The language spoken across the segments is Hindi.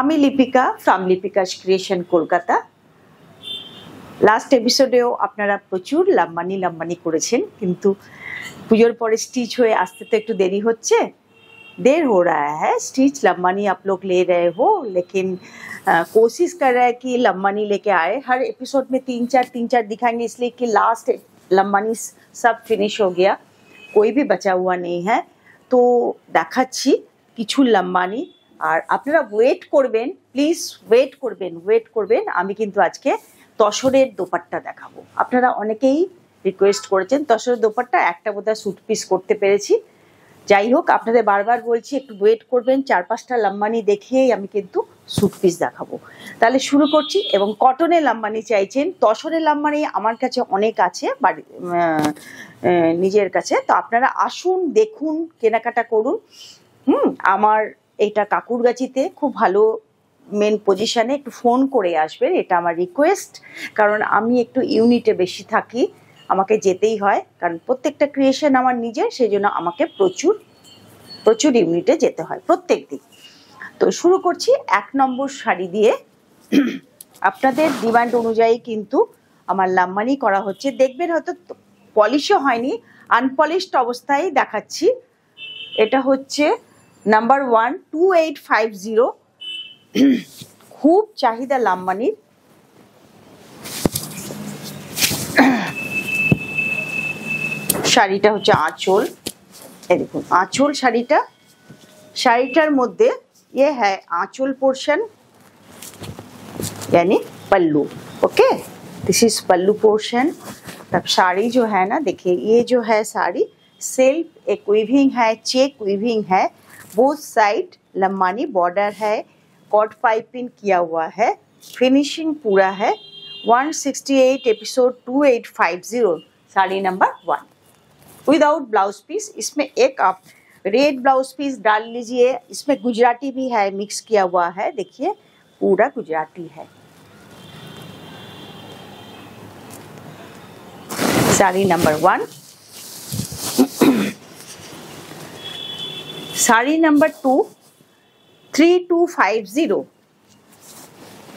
আমি Lipika from Lipika's creation Kolkata. Last এপিসোডেও আপনারা প্রচুর লাম্বানি করেছেন, কিন্তু পুজোর পরে স্টিচ হয়ে আসতে তো একটু দেরি হচ্ছে, देर हो रहा है। स्टिच लंबानी आप लोग ले रहे हो, लेकिन कोशिश कर रहा है कि लंबानी लेके आए। हर एपिसोड में तीन चार दिखाएंगे, इसलिए कि लास्ट लंबानी सब फिनिश हो गया, कोई भी बचा हुआ नहीं है। तो দেখাচ্ছি কিছু লম্বানি, আর আপনারা ওয়েট করবেন, প্লিজ ওয়েট করবেন। আমি কিন্তু আজকে তসরের দোপাট্টা দেখাবো। আপনারা অনেকেই রিকোয়েস্ট করেছেন তসরের দোপাট্টা, একটা বোধহয় স্যুট পিস করতে পেরেছি। যাই হোক, আপনাদের বারবার বলছি একটু ওয়েট করবেন, 4-5টা লাম্বানি দেখিয়েই আমি কিন্তু স্যুট পিস দেখাবো। তাহলে শুরু করছি। এবং কটনের লাম্বানি চাইছেন, তসরের লাম্বানি আমার কাছে অনেক আছে বাড়ি নিজের কাছে। তো আপনারা আসুন, দেখুন, কেনাকাটা করুন। আমার এটা কাকুরগাছিতে খুব ভালো মেন পজিশানে, একটু ফোন করে আসবেন, এটা আমার রিকোয়েস্ট। কারণ আমি একটু ইউনিটে বেশি থাকি, আমাকে যেতেই হয়, কারণ প্রত্যেকটা ক্রিয়েশন আমার নিজের, সেই জন্য আমাকে প্রচুর প্রচুর ইউনিটে যেতে হয় প্রত্যেক দিন। তো শুরু করছি 1 নম্বর শাড়ি দিয়ে। আপনাদের ডিমান্ড অনুযায়ী কিন্তু আমার লাম্বানি করা হচ্ছে। দেখবেন হয়তো পলিশও হয়নি, আনপলিশড অবস্থায় দেখাচ্ছি। এটা হচ্ছে নাম্বার 1 2850, খুব চাহিদা লাম্বানির। শাড়িটা হচ্ছে আঁচল, এই দেখুন আঁচল শাড়িটা। শাড়িটার মধ্যে ये है आंचल पोर्शन यानी पल्लू। Okay, this is pallu portion. तब साड़ी जो है ना, देखिए ये जो है साड़ी सेल्फ एक वीविंग है, चेक वीविंग है, बोथ साइड लंबानी बॉर्डर है, कॉट पाइपिंग किया हुआ है, फिनिशिंग पूरा है। 168 episode 2850 sari number 1 without blouse piece. इसमें एक आप रेड ब्लाउज पीस डाल लीजिए। इसमें गुजराती भी है, मिक्स किया हुआ है, देखिए पूरा गुजराती है। साड़ी नंबर 1। साड़ी नंबर 2 3250।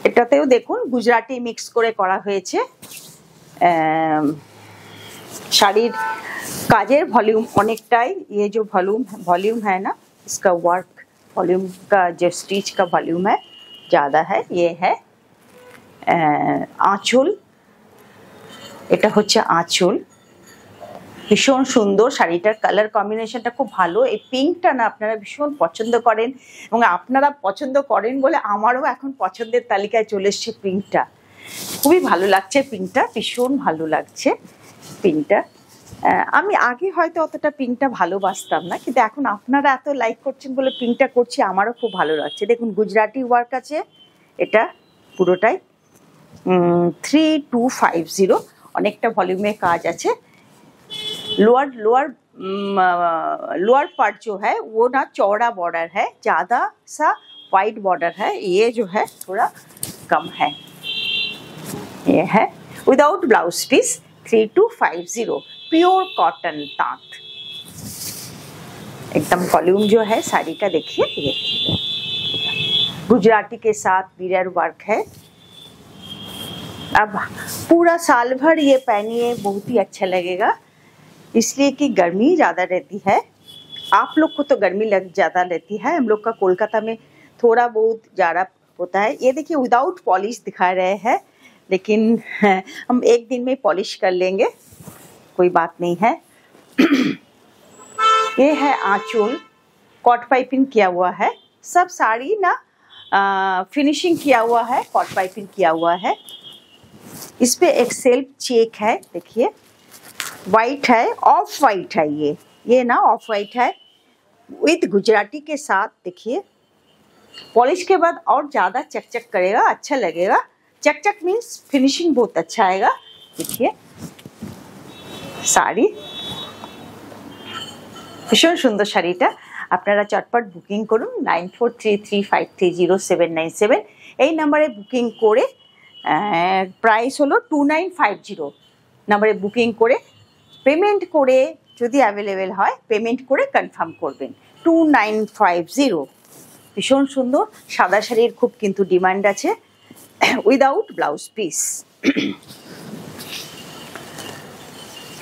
এটাতেও দেখুন গুজরাটি মিক্স করে করা হয়েছে। শাড়ির काजेर वॉल्यूम अनेकटाई, ये जो वॉल्यूम है ना, इसका वर्क वॉल्यूम का जो स्टिच का वॉल्यूम है ज़्यादा है। ये है आँचल, এটা হচ্ছে আঁচল। ভীষণ সুন্দর শাড়িটার কালার কম্বিনেশনটা খুব ভালো। এই পিঙ্কটা না আপনারা ভীষণ পছন্দ করেন, এবং আপনারা পছন্দ করেন বলে আমারও এখন পছন্দের তালিকায় চলে এসছে পিঙ্কটা। খুবই ভালো লাগছে পিঙ্কটা, ভীষণ ভালো লাগছে পিঙ্কটা। আমি আগে হয়তো অতটা পিঙ্কটা ভালোবাসতাম না, কিন্তু এখন আপনারা এত লাইক করছেন বলে পিঙ্কটা করছি, আমারও খুব ভালো লাগছে। দেখুন গুজরাটি ওয়ার্ক আছে, এটা পুরোটাই 3250, অনেকটা ভলিউমে কাজ আছে। লোয়ার লোয়ার লোয়ার पार्ट जो है वो ना चौड़ा बॉर्डर है, ज़्यादा सा वाइड बॉर्डर है, ये जो है थोड़ा कम है। ये है without blouse piece 3250 pure cotton tant, एकदम वॉल्यूम जो है साड़ी का। देखिए ये गुजराती के साथ मिरर वर्क है। अब पूरा साल भर ये पहनिए, बहुत ही अच्छा लगेगा, इसलिए कि गर्मी ज़्यादा रहती है। आप लोग को तो गर्मी लग ज़्यादा रहती है, हम लोग का कोलकाता में थोड़ा बहुत ज़्यादा होता है। ये देखिए विदाउट पॉलिश दिखा रहे हैं, लेकिन हम एक दिन में पॉलिश कर लेंगे, कोई बात नहीं है। ये है आंचल, कॉट पाइपिंग किया हुआ है। सब साड़ी ना फिनिशिंग किया हुआ है, कॉट पाइपिंग किया हुआ है। इस पर एक सेल्फ चेक है, देखिए वाइट है, ऑफ वाइट है, ये ना ऑफ वाइट है विथ गुजराती के साथ। देखिए पॉलिश के बाद और ज़्यादा चकचक करेगा, अच्छा लगेगा। चकचक मीन्स फिनिशिंग बहुत अच्छा आएगा। देखिए শাড়ি ভীষণ সুন্দর শাড়িটা। আপনারা চটপট বুকিং করুন 9433530797 এই নাম্বারে বুকিং করে। প্রাইস হলো 2950 নাম্বারে বুকিং করে, পেমেন্ট করে যদি অ্যাভেলেবেল হয় পেমেন্ট করে কনফার্ম করবেন। 2950 ভীষণ সুন্দর সাদা শাড়ির খুব কিন্তু ডিমান্ড আছে উইদাউট ব্লাউজ পিস।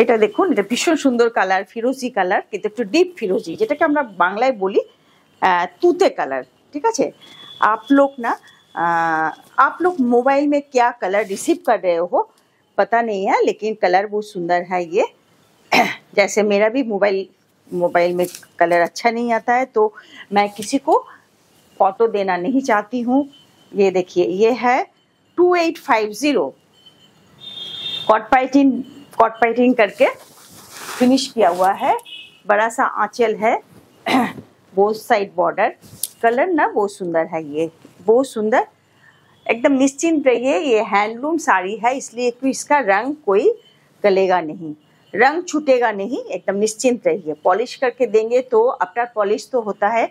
এটা দেখুন, এটা ভীষণ সুন্দর কালার, ফিরোজি কালার, কিন্তু একটু ডিপ ফিরোজি, যেটাকে আমরা বাংলায় বলি তুতে কালার। ঠিক আছে, आप लोग ना आप लोग मोबाइल में क्या कलर रिसीव कर रहे हो पता नहीं है, लेकिन कलर बहुत सुंदर है ये। जैसे मेरा भी मोबाइल में कलर अच्छा नहीं आता है, तो मैं किसी को फोटो देना नहीं चाहती हूँ। ये देखिए, ये है 2850 कॉट पाइटिंग करके फिनिश किया हुआ है, बड़ा सा आंचल है, बोथ साइड बॉर्डर। कलर ना बहुत सुंदर है, ये बहुत सुंदर, एकदम निश्चिंत रहिए। ये हैंडलूम साड़ी है, इसलिए कि इसका रंग कोई गलेगा नहीं, रंग छूटेगा नहीं, एकदम निश्चिंत रहिए। पॉलिश करके देंगे तो आफ्टर पॉलिश तो होता है,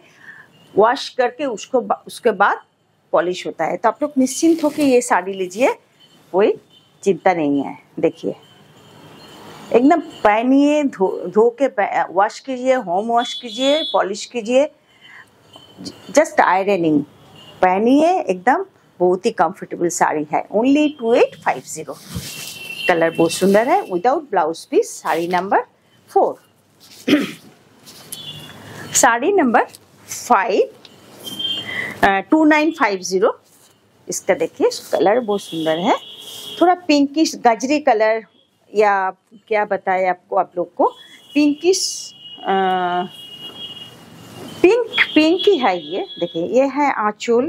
वॉश करके उसके बाद पॉलिश होता है, तो आप लोग निश्चिंत होकर ये साड़ी लीजिए, कोई चिंता नहीं है। देखिए एकदम पहनिए, धो के वॉश कीजिए, होम वॉश कीजिए, पॉलिश कीजिए, जस्ट आयरनिंग, पहनिए एकदम बहुत ही कंफर्टेबल साड़ी है। ओनली 2850, कलर बहुत सुंदर है, without blouse piece. Sari number 4। Sari number 5 2950, इसका देखिए कलर बहुत सुंदर है, थोड़ा पिंकिश गाजरी कलर, या क्या बताए आपको, आप लोग को पिंकिश पिंक ही है ये। देखिए ये है आंचल,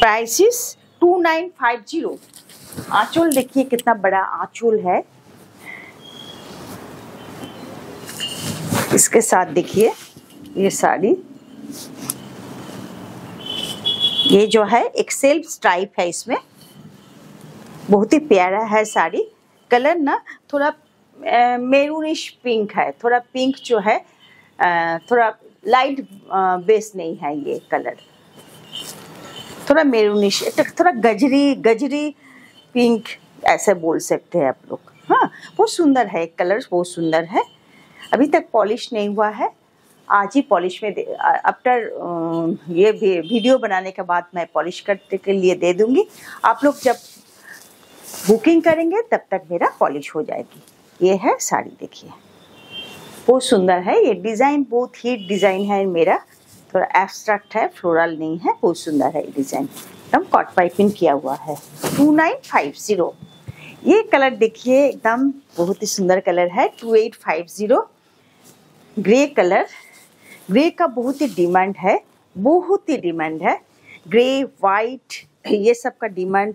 प्राइसिस 2950। आंचल देखिए कितना बड़ा आंचल है, इसके साथ देखिए ये साड़ी, ये जो है एक्सेल स्ट्राइप है, इसमें बहुत ही प्यारा है साड़ी। कलर ना थोड़ा मेरूनिश पिंक है, थोड़ा पिंक जो है थोड़ा लाइट बेस नहीं है, ये कलर थोड़ा मेरूनिश, थोड़ा गजरी पिंक ऐसे बोल सकते हैं आप लोग। हाँ बहुत सुंदर है, कलर्स बहुत सुंदर है, अभी तक पॉलिश नहीं हुआ है, आज ही पॉलिश में आफ्टर ये वीडियो बनाने के बाद मैं पॉलिश करने के लिए दे दूंगी। आप लोग जब बुकिंग करेंगे तब तक मेरा पॉलिश हो जाएगी। ये है साड़ी, देखिए बहुत सुंदर है, ये डिज़ाइन बहुत ही डिज़ाइन है मेरा, थोड़ा एब्स्ट्रैक्ट है, फ्लोरल नहीं है, बहुत सुंदर है डिज़ाइन, एकदम कॉट पाइपिंग किया हुआ है। 2950, ये कलर देखिए एकदम बहुत ही सुंदर कलर है, 2850, ग्रे कलर, ग्रे का बहुत ही डिमांड है, बहुत ही डिमांड है, ग्रे वाइट ये सब का डिमांड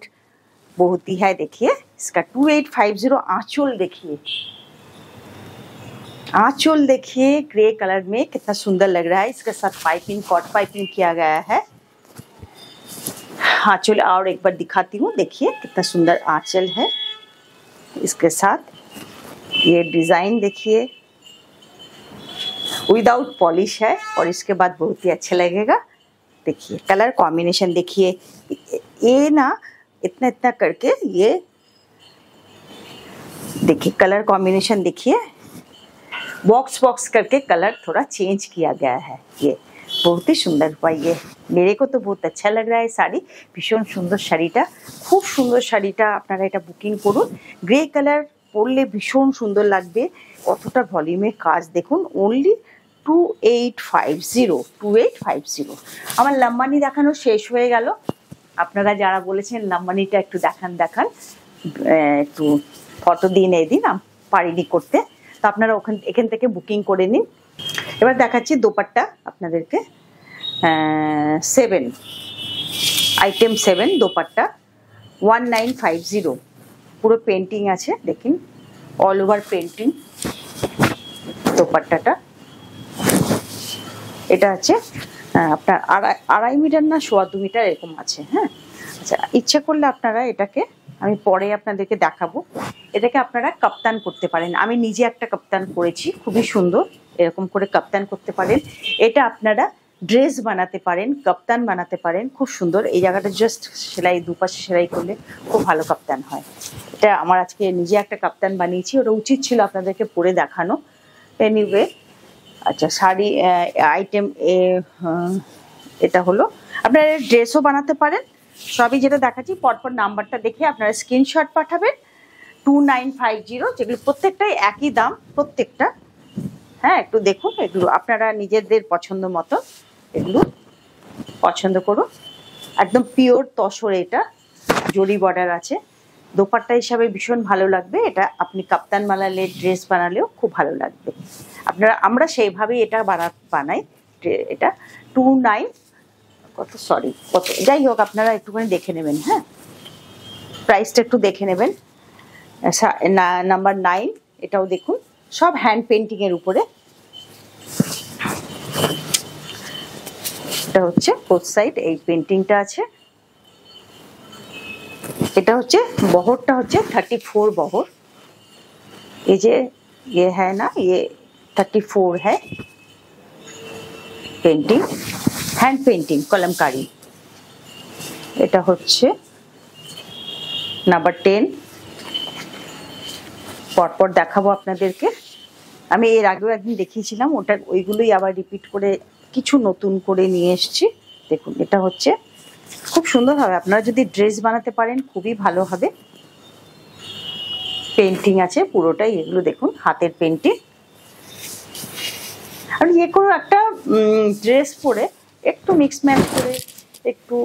बहुत ही है। देखिए इसका 2850, आंचल देखिए, आंचल देखिए ग्रे कलर में कितना सुंदर लग रहा है, इसके साथ पाइपिंग कॉट पाइपिंग किया गया है। आंचल और एक बार दिखाती हूँ, देखिए कितना सुंदर आंचल है, इसके साथ ये डिजाइन देखिए, विदाउट पॉलिश है, और इसके बाद बहुत ही अच्छा लगेगा। देखिए कलर कॉम्बिनेशन देखिए, ये ना इतना इतना करके, ये देखिए कलर कॉम्बिनेशन देखिए, बॉक्स करके कलर थोड़ा चेंज किया गया है, ये बहुत ही सुंदर हुआ। ये मेरे को तो बहुत अच्छा लग रहा है साड़ी, भीषण सुंदर शाड़ीटा, खूब सुंदर शाड़ीटा। আপনারা এটা বুকিং করুন, গ্রে কালার পরলে ভীষণ সুন্দর লাগবে, কতটা ভলিউমে কাজ দেখুন। অনলি 2850। আমার লাম্বানি দেখানো শেষ হয়ে গেল, আপনারা যারা বলেছেন লাম্বানিটা একটু দেখান একটু ফটো দিন, এই দিন আমি পারিনি করতে, তো আপনারা এখান থেকে বুকিং করে নিন। এবার দেখাচ্ছি দোপাট্টা আপনাদেরকে, 7 আইটেম 7 দোপাট্টা 1950, পুরো পেন্টিং আছে দেখুন, অল ওভার পেন্টিং দোপাট্টাটা। এটা আছে আপনার 2.5 মিটার না 2.25 মিটার এরকম আছে। হ্যাঁ আচ্ছা, ইচ্ছা করলে আপনারা এটাকে আমি পরে আপনাদেরকে দেখাবো, এটাকে আপনারা কাপ্তান করতে পারেন, আমি নিজে একটা কাপ্তান করেছি, খুবই সুন্দর, এরকম করে কাপ্তান করতে পারেন। এটা আপনারা ড্রেস বানাতে পারেন, কাপ্তান বানাতে পারেন, খুব সুন্দর। এই জায়গাটা জাস্ট সেলাই, দুপাশে সেলাই করলে খুব ভালো কাপ্তান হয়। এটা আমার আজকে নিজে একটা কাপ্তান বানিয়েছি, ওটা উচিত ছিল আপনাদেরকে পরে দেখানো। এনিওয়ে আচ্ছা শাড়ি আইটেম এটা হলো আপনারা ড্রেসও বানাতে পারেন সবই যেটা দেখাচ্ছি পরপর নাম্বারটা দেখে আপনারা স্ক্রিনশট পাঠাবেন 2950 যেগুলো প্রত্যেকটাই একই দাম প্রত্যেকটা হ্যাঁ একটু দেখুন এগুলো আপনারা নিজেদের পছন্দ মতো এগুলো পছন্দ করুন একদম পিওর তসর এটা জরি বর্ডার আছে दोपट्टा हिसाब से भीषण भलो लागे ये अपनी कप्तान मालाले ड्रेस बनाले खूब भलो लागे अपना से भाव बना बनाई ये 29 कत सरि कत जो अपनारा एकटूखानी देखे नेबें हाँ प्राइसटा एकटू देखे नेबें नम्बर 9 एटाओ देखुन सब हैंड पेंटिंग एर उपरे एटा होच्छे बोथ साइड ए पेंटिंगटा आछे এটা হচ্ছে বহরটা হচ্ছে 34 বহর এই যে ये है ना ये 34 है पेंटिंग हैंड पेंटिंग कलमकारी এটা হচ্ছে নাম্বার 10 পরপর দেখাবো আপনাদেরকে আমি এর আগেও একদিন দেখিয়েছিলাম ওটা ওইগুলোই আবার রিপিট করে কিছু নতুন করে নিয়ে এসেছি দেখুন এটা হচ্ছে खूब सुंदर है अपना जो ड्रेस बनाते खूब ही भलो है पेंटिंग आछे पुरोटाई एगुलो देखुन हाथेर पेंटिंग और ये कोनो एकटा ड्रेस परे एकटू मिक्स मैच करे एकटू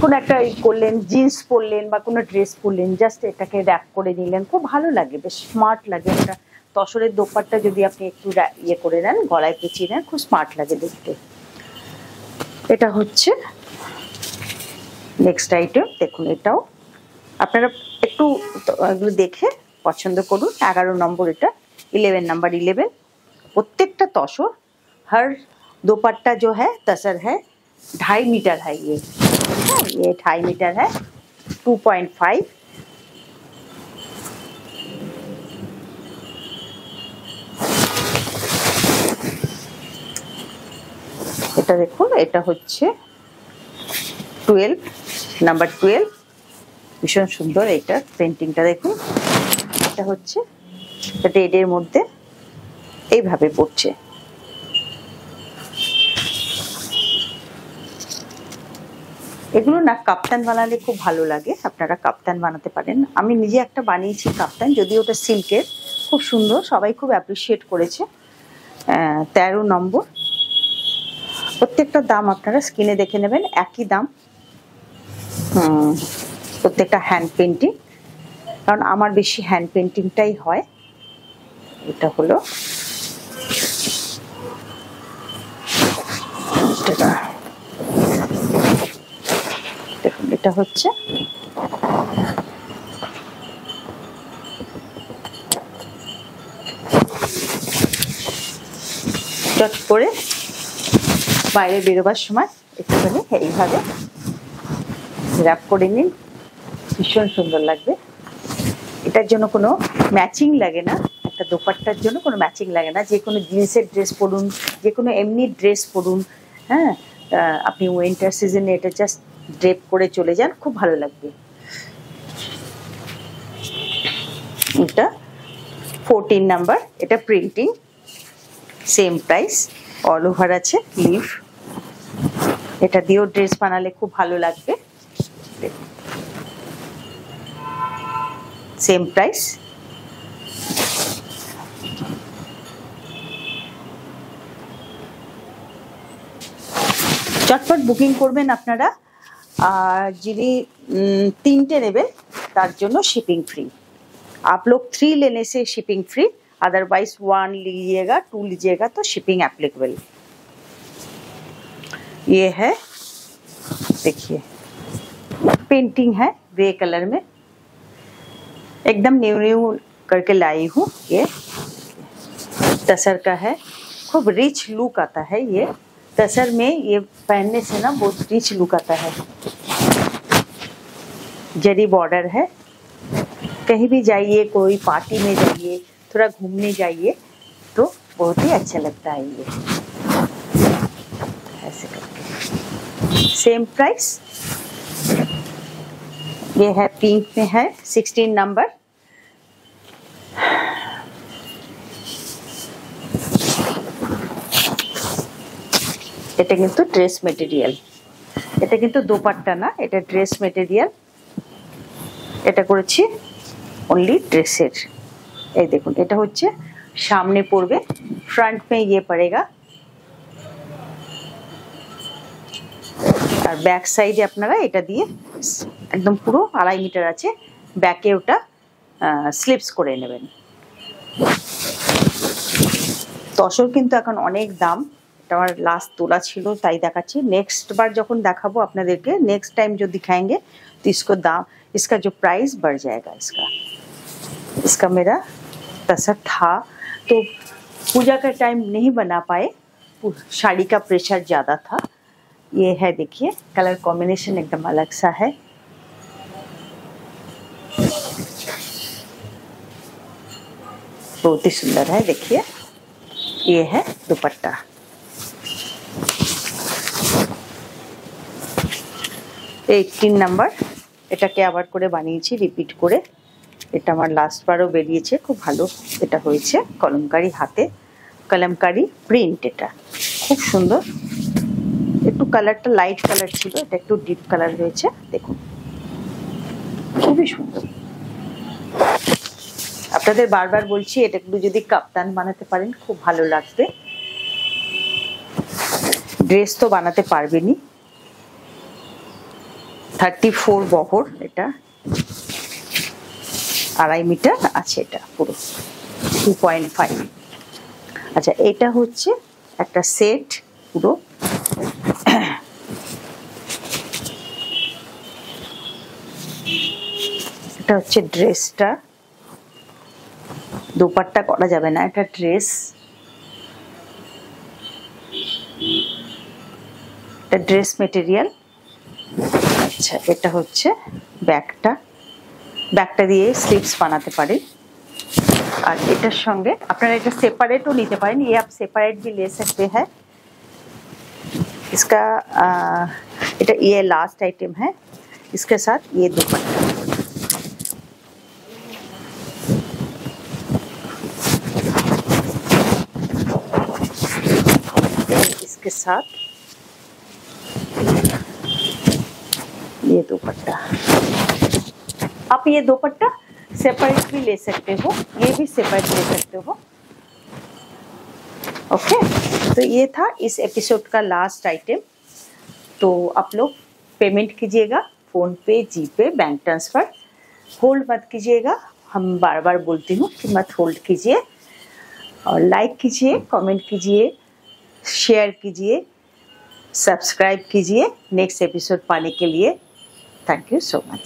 कोनो एकटा करलेन जिन्स पड़लेन बा कोनो ड्रेस पड़लेन जस्ट एटाके रैप करे दिलेन खूब भलो लागे बेश स्मार्ट लागे एकटा तसरेर दोपाट्टा जोदि आपनि एकटू इये करे नेन गलाय पेचिये नेन खूब स्मार्ट लागे देखते এটা হচ্ছে নেক্সট আইটেম দেখুন এটাও আপনারা একটু এগুলো দেখে পছন্দ করুন 11 নম্বর এটা 11 নাম্বার 11 প্রত্যেকটা তসর हर दोपट्टा जो है तसर है 2.5 मीटर है ये 2.5 मीटर है 2.5 এটা দেখুন এটা হচ্ছে 12 নাম্বার 12 ভীষণ সুন্দর এটা পেইন্টিংটা দেখুন এটা হচ্ছে রেড এর মধ্যে এইভাবে পড়ছে এগুলো না কাপ্তান বানালে খুব ভালো লাগে আপনারা কাপ্তান বানাতে পারেন আমি নিজে একটা বানিয়েছি কাপ্তান যদিও ওটা সিল্কের খুব সুন্দর সবাই খুব অ্যাপ্রিশিয়েট করেছে 13 নম্বর प्रत्येकटा दाम आपनारा स्क्रिने देखे नेबेन एक ही दाम प्रत्येकटा हैंड पेंटिंग कारण आमार बेशी हैंड पेंटिंगटाई हय एटा हलो देखुन एटा हच्छे चट करे বাইরে বেরোবার সময় একটুখানি এইভাবে র্যাপ করে নিন ভীষণ সুন্দর লাগবে এটার জন্য কোনো ম্যাচিং লাগে না একটা দোপাট্টার জন্য কোনো ম্যাচিং লাগে না যে কোনো জিন্সের ড্রেস পরুন যে কোনো এমনি ড্রেস পরুন হ্যাঁ আপনি উইন্টার সিজনে এটা জাস্ট ড্রেপ করে চলে যান খুব ভালো লাগবে এটা 14 নাম্বার এটা printing same price all over আছে লিভ এটা দিও ড্রেস বানালে খুব ভালো লাগবে সেম প্রাইস চটপট বুকিং করবেন আপনারা আর যিনি তিনটে নেবেন তার জন্য শিপিং ফ্রি आप लोग 3 लेने से शिपिंग फ्री अदरवाइज 1 लीजिएगा 2 लीजिएगा तो शिपिंग एप्लीकेबल ये है देखिए पेंटिंग है ग्रे कलर में एकदम न्यू न्यू करके लाई हूँ ये तसर का है खूब रिच लुक आता है ये तसर में ये पहनने से ना बहुत रिच लुक आता है जरी बॉर्डर है कहीं भी जाइए कोई पार्टी में जाइए थोड़ा घूमने जाइए तो बहुत ही अच्छा लगता है ये ऐसे करके सेम प्राइस ये है पिंक में है 16 नंबर এটা কিন্তু ড্রেস মেটেরিয়াল, এটা কিন্তু দোপাট্টা না, এটা ড্রেস মেটেরিয়াল। এটা করেছি অনলি ড্রেসের। এই দেখুন এটা হচ্ছে সামনে পড়বে, ফ্রন্ট মে ইয়ে পড়েগা আর ব্যাক সাইডে আপনারা এটা দিয়ে একদম পুরো 2.5 মিটার আছে ব্যাকে ওটা স্লিপস করে নেবেন। তসর কিন্তু এখন অনেক দাম, এটা আমার লাস্ট তোলা ছিল তাই দেখাচ্ছি। নেক্সট বার যখন দেখাবো আপনাদেরকে, নেক্সট টাইম যদি দিখাएंगे तो इसको दाम, इसका जो प्राइस बढ़ जाएगा। इसका मेरा तसर था तो पूजा का टाइम नहीं बना पाए, साड़ी का प्रेशर ज़्यादा था। ये है देखिए कलर कॉम्बिनेशन एकदम अलग सा है। बहुत ही सुंदर है देखिए। ये है दुपट्टा, ये 18 नंबर। এটাকে আবার করে বানিয়েছি রিপিট করে, এটা আমার লাস্ট বারও বেরিয়েছে, খুব ভালো এটা হয়েছে। কলমকারি হাতে, কলমকারি প্রিন্ট, এটা খুব সুন্দর। একটু কালারটা লাইট কালার ছিল, এটা একটু ডিপ কালার হয়েছে, দেখুন খুবই সুন্দর। আপনাদের বারবার বলছি এটা একটু যদি কাপ্তান বানাতে পারেন খুব ভালো লাগবে। ড্রেস তো বানাতে পারবেনই, 34 বহর, এটা 2.5 মিটার আছে, এটা পুরো 2.5। আচ্ছা এটা হচ্ছে একটা সেট পুরো। এটা হচ্ছে ড্রেসটা, দোপাট্টা করা যাবে না, এটা ড্রেস। এটা ড্রেস মেটেরিয়াল। আচ্ছা এটা হচ্ছে ব্যাগটা, ব্যাগটা দিয়ে স্লিভস বানাতে পারেন। আর এটার সঙ্গে আপনারা এটা সেপারেটও নিতে পারেন, ये आप सेपरेट भी ले सकते हैं। इसका এটা ये लास्ट आइटम है, इसके साथ ये दुपट्टा। इसके साथ ये दुपट्टा, आप ये दुपट्टा सेपरेट भी ले सकते हो, ये भी सेपरेट ले सकते हो। ओके तो ये था इस एपिसोड का लास्ट आइटम। तो आप लोग पेमेंट कीजिएगा फ़ोन पे, जी पे, बैंक ट्रांसफ़र, होल्ड मत कीजिएगा। हम बार बार बोलती हूँ कि मत होल्ड कीजिए, और लाइक कीजिए, कमेंट कीजिए, शेयर कीजिए, सब्सक्राइब कीजिए नेक्स्ट एपिसोड पाने के लिए। Thank you so much.